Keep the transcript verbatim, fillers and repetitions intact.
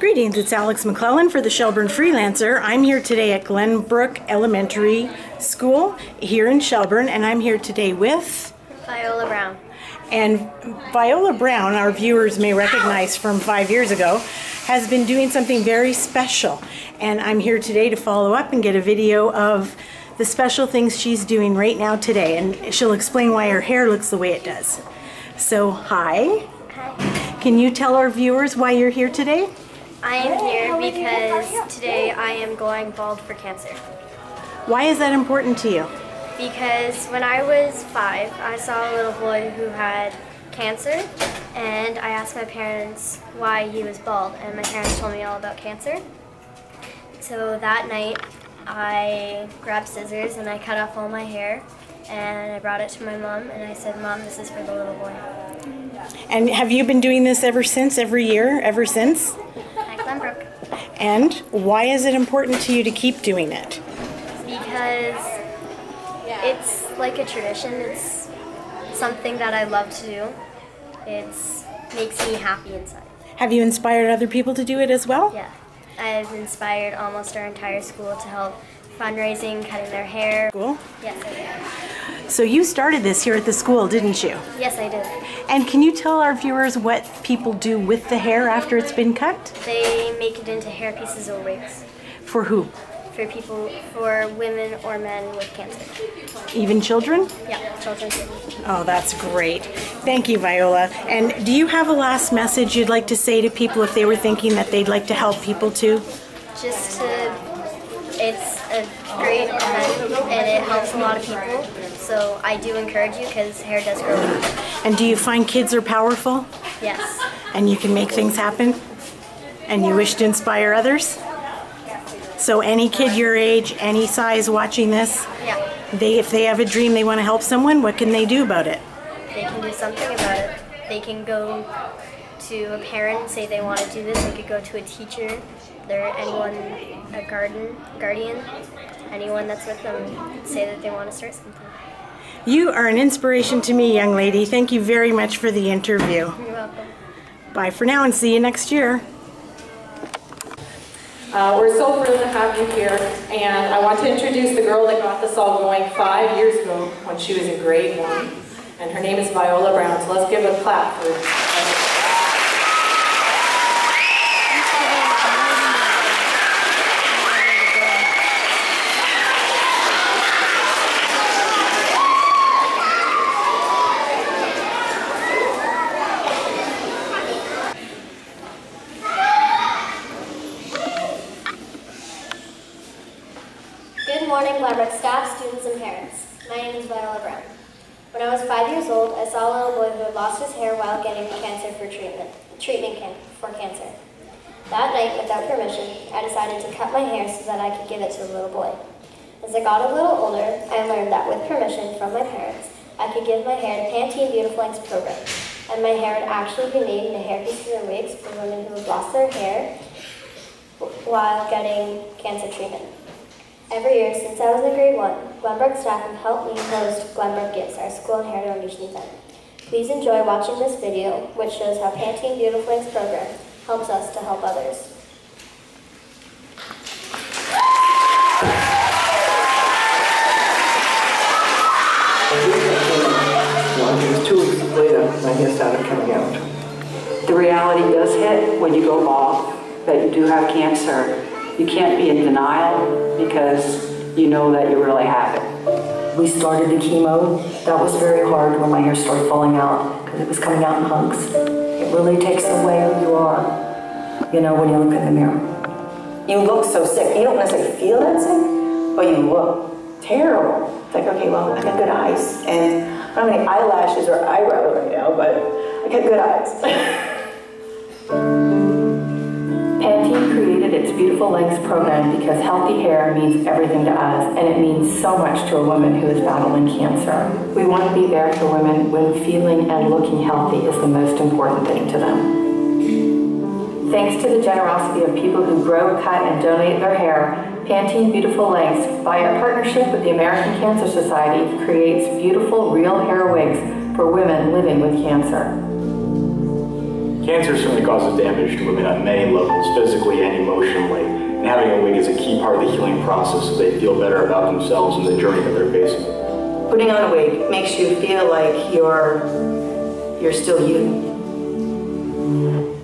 Greetings, it's Alex McLellan for the Shelburne Freelancer. I'm here today at Glenbrook Elementary School here in Shelburne, and I'm here today with Viola Brown. And Viola Brown, our viewers may recognize from five years ago, has been doing something very special. And I'm here today to follow up and get a video of the special things she's doing right now today. And she'll explain why her hair looks the way it does. So, hi. Hi. Can you tell our viewers why you're here today? I am here because today I am going bald for cancer. Why is that important to you? Because when I was five, I saw a little boy who had cancer, and I asked my parents why he was bald, and my parents told me all about cancer. So that night, I grabbed scissors and I cut off all my hair, and I brought it to my mom, and I said, "Mom, this is for the little boy." And have you been doing this ever since, every year, ever since? And why is it important to you to keep doing it? Because it's like a tradition. It's something that I love to do. It makes me happy inside. Have you inspired other people to do it as well? Yeah. I've inspired almost our entire school to help fundraising, cutting their hair. Cool. Yes, I did. So you started this here at the school, didn't you? Yes, I did. And can you tell our viewers what people do with the hair after it's been cut? They make it into hair pieces or wigs. For who? For people, for women or men with cancer. Even children? Yeah, children too. Oh, that's great. Thank you, Viola. And do you have a last message you'd like to say to people if they were thinking that they'd like to help people too? Just to, it's a great event and it helps a lot of people. So I do encourage you because hair does grow. And do you find kids are powerful? Yes. And you can make things happen? And you wish to inspire others? So any kid your age, any size watching this, yeah. they if they have a dream they want to help someone, what can they do about it? They can do something about it. They can go to a parent and say they want to do this. They could go to a teacher, there anyone, a garden, guardian, anyone that's with them, say that they want to start something. You are an inspiration to me, young lady. Thank you very much for the interview. You're welcome. Bye for now and see you next year. Uh, we're so thrilled to have you here, and I want to introduce the girl that got this all going five years ago when she was in grade one, and her name is Viola Brown, so let's give a clap for staff, students, and parents. My name is Viola Brown. When I was five years old, I saw a little boy who had lost his hair while getting cancer for treatment, treatment can, for cancer. That night, without permission, I decided to cut my hair so that I could give it to the little boy. As I got a little older, I learned that with permission from my parents, I could give my hair to Pantene Beautiful Lengths program, and my hair would actually be made into hair pieces and wigs for women who had lost their hair while getting cancer treatment. Every year since I was in grade one, Glenbrook staff have helped me host Glenbrook Gifts, our school and hair donation event. Please enjoy watching this video, which shows how Pantene Beautiful Lengths program helps us to help others. It was two weeks later, my hair started coming out. The reality does hit when you go bald that you do have cancer. You can't be in denial because you know that you really have it. We started the chemo. That was very hard when my hair started falling out because it was coming out in hunks. It really takes away who you are, you know, when you look in the mirror. You look so sick. You don't necessarily feel that sick, but you look terrible. It's like, okay, well, I got good eyes. And I don't have any eyelashes or eyebrows right now, but I got good eyes. Pantene created its Beautiful Lengths program because healthy hair means everything to us, and it means so much to a woman who is battling cancer. We want to be there for women when feeling and looking healthy is the most important thing to them. Thanks to the generosity of people who grow, cut, and donate their hair, Pantene Beautiful Lengths, by a partnership with the American Cancer Society, creates beautiful, real hair wigs for women living with cancer. Cancer certainly causes damage to women on many levels, physically and emotionally, and having a wig is a key part of the healing process so they feel better about themselves and the journey that they're facing. Putting on a wig makes you feel like you're, you're still you.